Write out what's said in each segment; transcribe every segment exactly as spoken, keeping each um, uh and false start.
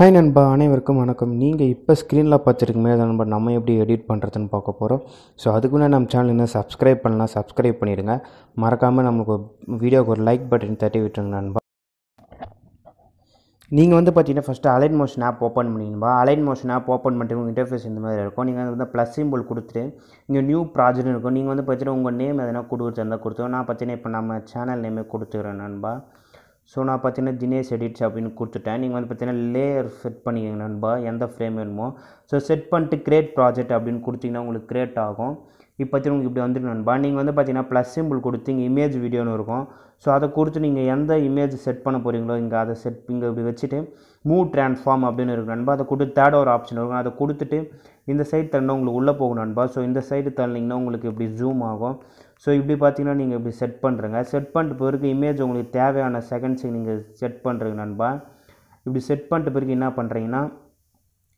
Hi நண்பா, அனைவருக்கும் வணக்கம். நீங்கள் இப்போ ஸ்க்ரீனில் பார்த்துருக்குமே அதை நண்பா நம்ம எப்படி எடிட் பண்ணுறதுன்னு பார்க்க போகிறோம். ஸோ அதுக்குள்ளே நம்ம சேனல் என்ன சப்ஸ்கிரைப் பண்ணலாம், சப்ஸ்கிரைப் பண்ணிடுங்க. மறக்காமல் நம்மளுக்கு வீடியோக்கு ஒரு லைக் பட்டன் தட்டி விட்டுருங்க நண்பா. நீங்கள் வந்து பார்த்தீங்கன்னா first Alight Motion app open பண்ணிங்கன்பா. அலைட் மோஷன் ஆப் ஓப்பன் பண்ணிட்டு உங்கள் இன்டர்ஃபேஸ் இந்த மாதிரி இருக்கும். நீங்கள் வந்து ப்ளஸ் சிம்பிள் கொடுத்துட்டு இங்கே நியூ ப்ராஜெக்ட்னு இருக்கும். நீங்கள் வந்து பார்த்தீங்கன்னா உங்கள் நேம் எதனா கொடுத்துருந்தா கொடுத்துருவோம். நான் பார்த்தீங்கன்னா இப்போ நம்ம சேனல் நேமே கொடுத்துக்கிறேன் நண்பா. ஸோ நான் பார்த்தீங்கன்னா தினேஷ் எடிட்ஸ் அப்படின்னு கொடுத்துட்டேன். நீங்கள் வந்து பார்த்தீங்கன்னா லேயர் செட் பண்ணிக்கோங்க நண்பா, எந்த ஃப்ரேம் வேணுமோ. ஸோ செட் பண்ணிட்டு கிரியேட் ப்ராஜெக்ட் அப்படின்னு கொடுத்தீங்கன்னா உங்களுக்கு கிரியேட் ஆகும். இப்போ பார்த்தீங்கன்னா உங்களுக்கு இப்படி வந்துடும் நண்பா. நீங்கள் வந்து பார்த்தீங்கன்னா ப்ளஸ் சிம்பிள் கொடுத்து இங்கே இமேஜ் வீடியோன்னு இருக்கும். ஸோ அதை கொடுத்து நீங்கள் எந்த இமேஜ் செட் பண்ண போகிறீங்களோ இங்கே அதை செட் இங்கே இப்படி வச்சுட்டு மூவ் ட்ரான்ஸ்ஃபார்ம் அப்படின்னு இருக்கும் நண்பா. அதை கொடுத்து தேர்ட் ஒரு ஆப்ஷன் இருக்கும். அதை கொடுத்துட்டு இந்த சைடு தள்ளினா உங்களுக்கு உள்ளே போகணும் நண்பா. ஸோ இந்த சைடு தள்ளிங்கன்னா உங்களுக்கு இப்படி ஜூம் ஆகும். ஸோ இப்படி பார்த்தீங்கன்னா நீங்கள் இப்படி செட் பண்ணுறங்க. செட் பண்ணிட்டு பிறகு இமேஜ் உங்களுக்கு தேவையான செகண்ட்ஸுக்கு நீங்கள் செட் பண்ணுறீங்க நண்பா. இப்படி செட் பண்ணிட்டு பிறகு என்ன பண்ணுறீங்கன்னா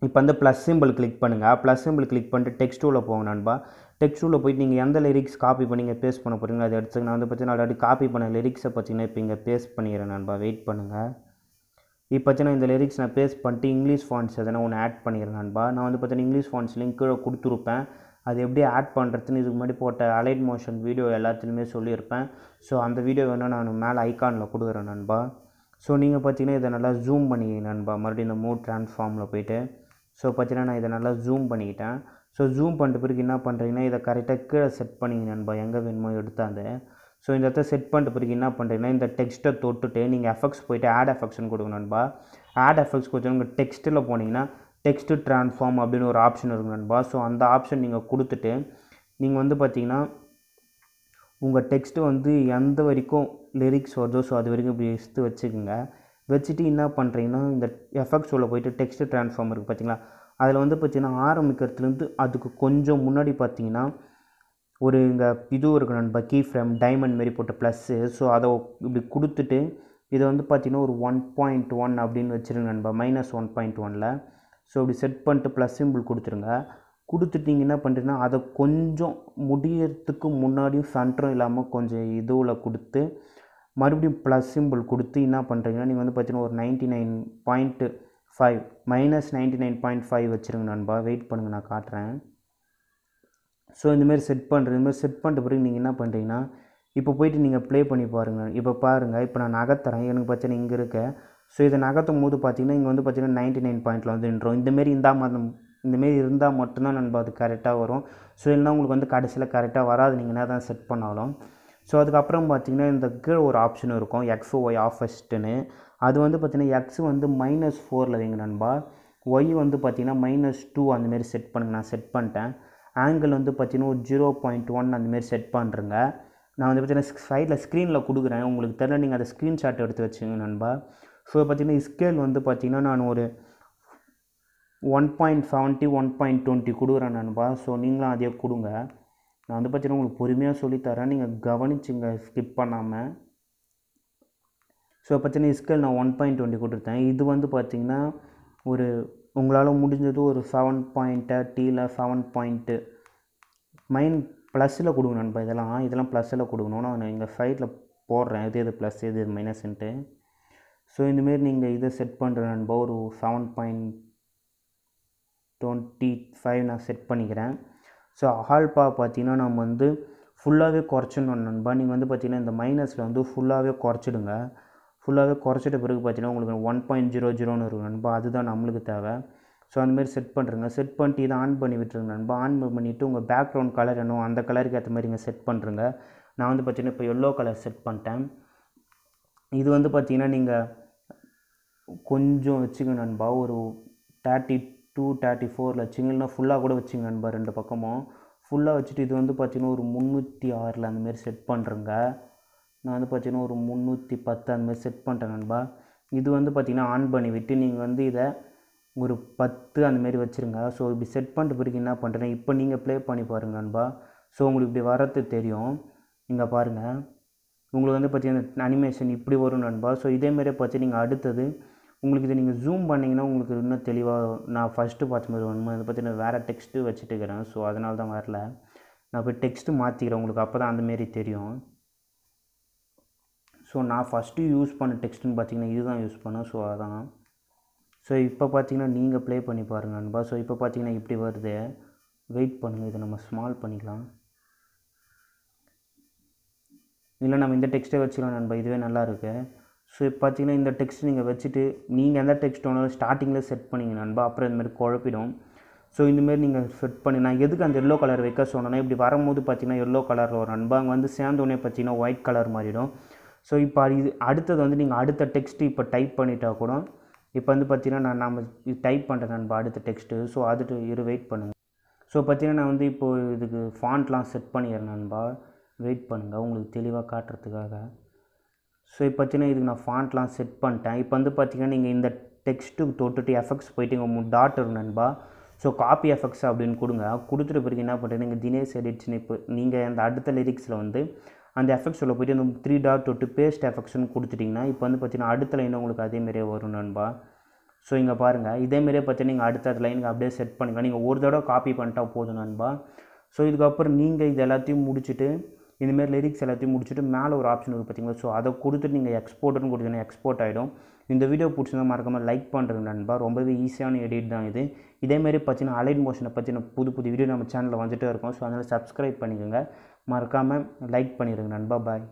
இப்போ வந்து ப்ளஸ் சிம்பிள் கிளிக் பண்ணுங்கள். ப்ளஸ் சிம்பிள் கிளிக் பண்ணிட்டு டெக்ஸ்ட் டூவில் போங்க நண்பா. டெக்ஸ்ட் டூவில் போய்ட்டு நீங்கள் எந்த லிரிக்ஸ் காப்பி பண்ணி இங்கே பேஸ்ட் பண்ண போகிறீங்களோ அதை எடுத்துங்க. நான் வந்து பார்த்தீங்கன்னா ஆல்ரெடி காப்பி பண்ண லிரிக்ஸை பார்த்தீங்கன்னா இப்போ இங்கே பேஸ்ட் பண்ணிடுறேன் நண்பா. வெயிட் பண்ணுங்கள். இப்போ பார்த்தீங்கன்னா இந்த லிரிக்ஸ் நான் பேஸ்ட் பண்ணிட்டு இங்கிலீஷ் ஃபாண்ட்ஸ் எதனா ஒன்று ஆட் பண்ணிடுறேன் நண்பா. நான் வந்து பார்த்தீங்கன்னா இங்கிலீஷ் ஃபாண்ட்ஸ் லிங்க் கீழே கொடுத்துருப்பேன். அது எப்படி ஆட் பண்ணுறதுன்னு இதுக்கு முன்னாடி போட்ட அலைட் மோஷன் வீடியோ எல்லாத்துலேயுமே சொல்லியிருப்பேன். ஸோ அந்த வீடியோ வேணால் நான் மேலே ஐக்கானில் கொடுக்குறேன் நண்பா. ஸோ நீங்கள் பார்த்தீங்கன்னா இதை நல்லா ஜூம் பண்ணிக்கிங்க நண்பா. மறுபடியும் இந்த மூட் ட்ரான்ஸ்ஃபார்மில் போய்ட்டு ஸோ பார்த்தீங்கன்னா நான் இதை நல்லா ஜூம் பண்ணிக்கிட்டேன். ஸோ ஜூம் பண்ணிட்டு பிறகு என்ன பண்ணுறீங்கன்னா இதை கரெக்டாக கீழே செட் பண்ணிங்க நண்பா, எங்கே வேணுமோ எடுத்தாங்க. ஸோ இந்த இடத்த செட் பண்ணிட்டு பிறகு என்ன பண்ணுறீங்கன்னா இந்த டெக்ஸ்ட்டை தொட்டுட்டு நீங்கள் எஃபெக்ட்ஸ் போய்ட்டு ஆட் எஃபெக்ட்ஸ்னு கொடுங்க நண்பா. ஆட் எஃபெக்ட்ஸ் கொடுத்தோன்னா உங்கள் டெக்ஸ்ட்டில் போனீங்கன்னா டெக்ஸ்ட் ட்ரான்ஸ்ஃபார்ம் அப்படின்னு ஒரு ஆப்ஷன் இருக்கும் நண்பா. ஸோ அந்த ஆப்ஷன் நீங்கள் கொடுத்துட்டு நீங்கள் வந்து பார்த்தீங்கன்னா உங்கள் டெக்ஸ்ட்டு வந்து எந்த வரைக்கும் லிரிக்ஸ் வருதோ ஸோ அது வரைக்கும் இப்படி எடுத்து வச்சுக்கோங்க. வச்சுட்டு என்ன பண்ணுறீங்கன்னா இந்த எஃபெக்ட்ஸ் உள்ள போய்ட்டு டெக்ஸ்ட் ட்ரான்ஸ்ஃபார்ம் இருக்குது பார்த்தீங்களா. அதில் வந்து பார்த்தீங்கன்னா ஆரம்பிக்கிறதுலேருந்து அதுக்கு கொஞ்சம் முன்னாடி பார்த்தீங்கன்னா ஒரு இங்கே இதுவும் இருக்குது நண்பா, கீ ஃப்ரேம் டைமண்ட் மாரி போட்டு ப்ளஸ்ஸு. ஸோ அதை இப்படி கொடுத்துட்டு இதை வந்து பார்த்தீங்கன்னா ஒரு ஒன் பாயிண்ட் ஒன் அப்படின்னு வச்சுருங்க நண்பா, மைனஸ் ஒன் பாயிண்ட் ஒனில். ஸோ இப்படி செட் பண்ணிட்டு ப்ளஸ் சிம்பிள் கொடுத்துருங்க. கொடுத்துட்டு நீங்கள் என்ன பண்ணுறீங்கன்னா அதை கொஞ்சம் முடியறதுக்கு முன்னாடியும் சென்டரும் இல்லாமல் கொஞ்சம் இதுவில் கொடுத்து மறுபடியும் ப்ளஸ் சிம்பிள் கொடுத்து என்ன பண்ணுறீங்கன்னா நீங்கள் வந்து பார்த்தீங்கன்னா ஒரு ninety nine point five minus ninety nine point five வச்சுருங்க நண்பா. வெயிட் பண்ணுங்கள், நான் காட்டுறேன். ஸோ இந்தமாரி செட் பண்ணுறேன். இதுமாதிரி செட் பண்ணிட்டு பிறகு நீங்கள் என்ன பண்ணுறீங்கன்னா இப்போ போய்ட்டு நீங்கள் ப்ளே பண்ணி பாருங்கள். இப்போ பாருங்கள், இப்போ நான் நகர்த்துறேன். எனக்கு பார்த்தீங்கன்னா இங்கே இருக்க ஸோ இதை நகர்த்தும் போது பார்த்தீங்கன்னா இங்கே வந்து பார்த்தீங்கன்னா நைன்ட்டி நைன் பாயிண்டில் வந்து நின்றோம். இந்தமாரி இருந்தால் மட்டும் இந்தமாரி இருந்தால் மட்டும்தான் நண்பா அது கரெக்டாக வரும். ஸோ இல்லைனா உங்களுக்கு வந்து கடைசியில் கரெக்டாக வராது நீங்கள் என்ன தான் செட் பண்ணாலும். ஸோ அதுக்கப்புறம் பார்த்தீங்கன்னா இந்த கீழே ஒரு ஆப்ஷன் இருக்கும் எக்ஸ் ஒய் ஆஃபஸ்ட்டுன்னு. அது வந்து பார்த்தீங்கன்னா எக்ஸ் வந்து மைனஸ் ஃபோரில் வைங்க நண்பா. ஒய் வந்து பார்த்தீங்கன்னா மைனஸ் டூ அந்தமாரி செட் பண்ணுங்க. நான் செட் பண்ணிட்டேன். ஆங்கிள் வந்து பார்த்தீங்கன்னா ஒரு ஜீரோ பாயிண்ட் ஒன் அந்தமாரி செட் பண்ணுறேங்க. நான் வந்து பார்த்தீங்கன்னா சைடில் ஸ்க்ரீனில் கொடுக்குறேன். உங்களுக்கு தெரில, நீங்கள் அதை ஸ்க்ரீன்ஷாட் எடுத்து வச்சுங்க நண்பா. ஸோ பார்த்தீங்கன்னா ஸ்கேல் வந்து பார்த்தீங்கன்னா நான் ஒரு one point seventy one point twenty கொடுக்குறேன் நண்பா. ஸோ நீங்களும் அதே கொடுங்க. நான் வந்து பார்த்தீங்கன்னா உங்களுக்கு பொறுமையாக சொல்லித்தரேன், நீங்கள் கவனிச்சுங்க ஸ்கிப் பண்ணாமல். ஸோ பார்த்தீங்கன்னா ஸ்கேல் நான் ஒன் பாயிண்ட் டுவெண்ட்டி கொடுத்துருத்தேன். இது வந்து பார்த்தீங்கன்னா ஒரு உங்களால் முடிஞ்சது ஒரு செவன் பாயிண்ட் தேர்ட்டியில் செவன் பாயிண்ட்டு மைன் ப்ளஸில் கொடுங்க நண்பா. இதெல்லாம் இதெல்லாம் ப்ளஸில் கொடுக்கணும். நான் எங்கள் சைட்டில் போடுறேன் இது இது ப்ளஸ் இது இது மைனஸ்ன்ட்டு. ஸோ இந்தமாரி நீங்கள் இதை செட் பண்ணுற நண்பா. ஒரு செவன் பாயிண்ட் டுவெண்ட்டி ஃபைவ் நான் செட் பண்ணிக்கிறேன். ஸோ ஆல்பா பார்த்தீங்கன்னா நம்ம வந்து ஃபுல்லாகவே குறைச்சிடணும் நண்பா. நீங்கள் வந்து பார்த்தீங்கன்னா இந்த மைனஸில் வந்து ஃபுல்லாகவே குறைச்சிடுங்க. ஃபுல்லாகவே குறைச்சிட்ட பிறகு பார்த்தீங்கன்னா உங்களுக்கு ஒன் பாயிண்ட் ஜீரோ ஜீரோன்னு இருக்கும் நண்பா. அதுதான் நம்மளுக்கு தேவை. ஸோ அந்தமாரி செட் பண்ணுறேங்க. செட் பண்ணிட்டு இதை ஆன் பண்ணி விட்டுருங்க நண்பா. ஆன் பண்ணிவிட்டு உங்கள் பேக்ரவுண்ட் கலர் என்னவோ அந்த கலருக்கு ஏற்ற மாதிரி இங்கே செட் பண்ணுறேங்க. நான் வந்து பார்த்தீங்கன்னா இப்போ எல்லோ கலர் செட் பண்ணிட்டேன். இது வந்து பார்த்தீங்கன்னா நீங்கள் கொஞ்சம் வச்சுங்க நண்பா, ஒரு தேர்ட்டி டூ தேர்ட்டி ஃபோரில் வச்சிங்கன்னா ஃபுல்லாக கூட வச்சுங்க நண்பா. ரெண்டு பக்கமும் ஃபுல்லாக வச்சுட்டு இது வந்து பார்த்தீங்கன்னா ஒரு முந்நூற்றி ஆறில் அந்தமாரி செட் பண்ணுறேங்க. நான் வந்து பார்த்தீங்கன்னா ஒரு முந்நூற்றி பத்து அந்தமாரி செட் பண்ணுறேன் நண்பா. இது வந்து பார்த்தீங்கன்னா ஆன் பண்ணி விட்டு நீங்கள் வந்து இதை ஒரு பத்து அந்தமாரி வச்சுருங்க. ஸோ இப்படி செட் பண்ணிட்டு பிறகு என்ன பண்ணுறேன் இப்போ நீங்கள் ப்ளே பண்ணி பாருங்கள் நண்பா. ஸோ உங்களுக்கு இப்படி வரது தெரியும். நீங்கள் பாருங்கள், உங்களுக்கு வந்து பார்த்தீங்கன்னா அனிமேஷன் இப்படி வரும் நண்பா. ஸோ இதேமாரி பார்த்து நீங்கள் அடுத்தது உங்களுக்கு இதை நீங்கள் ஜூம் பண்ணிங்கன்னா உங்களுக்கு இன்னும் தெளிவாக நான் ஃபஸ்ட்டு பார்த்த மாதிரி ஒன்று அதை பார்த்தீங்கன்னா வேறு டெக்ஸ்ட்டு வச்சுட்டு இருக்கிறேன். ஸோ அதனால தான் வரல. நான் போய் டெக்ஸ்ட்டு மாற்றிக்கிறேன், உங்களுக்கு அப்போ தான் அந்தமாரி தெரியும். ஸோ நான் ஃபஸ்ட்டு யூஸ் பண்ண டெக்ஸ்ட்டுன்னு பார்த்தீங்கன்னா இதுதான் யூஸ் பண்ணேன். ஸோ அதான். ஸோ இப்போ பார்த்தீங்கன்னா நீங்கள் ப்ளே பண்ணி பாருங்கள் நண்பா. ஸோ இப்போ பார்த்தீங்கன்னா இப்படி வருது. வெயிட் பண்ணுங்கள், இதை நம்ம ஸ்மால் பண்ணிக்கலாம். இல்லை நம்ம இந்த டெக்ஸ்ட்டே வச்சுக்கலாம் நண்பா, இதுவே நல்லா இருக்குது. ஸோ இப்போ பார்த்தீங்கன்னா இந்த டெக்ஸ்ட் நீங்கள் வச்சுட்டு நீங்கள் எந்த டெக்ஸ்ட் ஒன்று ஸ்டார்டிங்கில் செட் பண்ணிங்க நண்பா, அப்புறம் இதுமாரி குழப்பிடும். ஸோ இந்தமாரி நீங்கள் செட் பண்ணி, நான் எதுக்கு அந்த எல்லோ கலர் வைக்க சொன்னேன்னா, இப்படி வரும்போது பார்த்தீங்கன்னா எல்லோ கலரில் ஒரு நண்பா, அங்கே வந்து சேர்ந்தோடனே பார்த்தீங்கன்னா ஒயிட் கலர் மாறிடும். ஸோ இப்போ இது அடுத்தது வந்து நீங்கள் அடுத்த டெக்ஸ்ட்டு இப்போ டைப் பண்ணிட்டா கூட, இப்போ வந்து பார்த்தீங்கன்னா நான் நம்ம டைப் பண்ணுறேன் நண்பா அடுத்த டெக்ஸ்ட்டு. ஸோ அதுட்டு இரு வெயிட் பண்ணுங்கள். ஸோ பார்த்தீங்கன்னா நான் வந்து இப்போது இதுக்கு ஃபாண்ட்லாம் செட் பண்ணிடுறேன் நண்பா, வெயிட் பண்ணுங்கள் உங்களுக்கு தெளிவாக காட்டுறதுக்காக. ஸோ இப்போ பார்த்தீங்கன்னா இதுக்கு நான் ஃபாண்ட்லாம் செட் பண்ணிட்டேன். இப்போ வந்து பார்த்தீங்கன்னா நீங்கள் இந்த டெக்ஸ்ட்டுக்கு தொட்டுட்டு எஃபெக்ட்ஸ் போய்ட்டு இங்கே மூணு டாட் இருக்கும் நண்பா. ஸோ காப்பி எஃபெக்ட்ஸ் அப்படின்னு கொடுங்க. கொடுத்துட்டு பிறகு என்ன பண்ணுறீங்க, நீங்கள் தினேஷ் எடிட்ஸ்னு இப்போ நீங்கள் அந்த அடுத்த லிரிக்ஸில் வந்து அந்த எஃபெக்ட்ஸ் உள்ள போய்ட்டு அந்த த்ரீ டாட் தொட்டு பேஸ்ட் எஃபெக்ட்ஸ்னு கொடுத்துட்டிங்கன்னா இப்போ வந்து பார்த்தீங்கன்னா அடுத்த லைன் உங்களுக்கு அதேமாரியே வரும் நண்பா. ஸோ இங்கே பாருங்கள், இதேமாரியே பார்த்தீங்கன்னா நீங்கள் அடுத்த லைனுக்கு அப்படியே செட் பண்ணிக்கலாம். நீங்கள் ஒரு தடவை காப்பி பண்ணிட்டா போதும் நண்பா. ஸோ இதுக்கப்புறம் நீங்கள் இது எல்லாத்தையும் முடிச்சுட்டு, இந்தமாரி லிரிக்ஸ் எல்லாத்தையும் முடிச்சுட்டு மேலே ஒரு ஆப்ஷன் இருக்குது பார்த்தீங்களா. ஸோ அதை கொடுத்துட்டு நீங்கள் எக்ஸ்போர்ட்னு கொடுத்தீங்கன்னா எக்ஸ்போர்ட் ஆகிடும். இந்த வீடியோ பிடிச்சிருந்தால் மறக்காமல் லைக் பண்ணுறது நண்பா, ரொம்பவே ஈஸியான எடிட் தான் இது. இதேமாரி பார்த்தீங்கன்னா அலைட் மோஷனை பற்றின புது புது வீடியோ நம்ம சேனலில் வந்துகிட்டே இருக்கோம். ஸோ அதனால் சப்ஸ்கிரைப் பண்ணிக்கோங்க, மறக்காமல் லைக் பண்ணிடுங்க நண்பா. பாய்.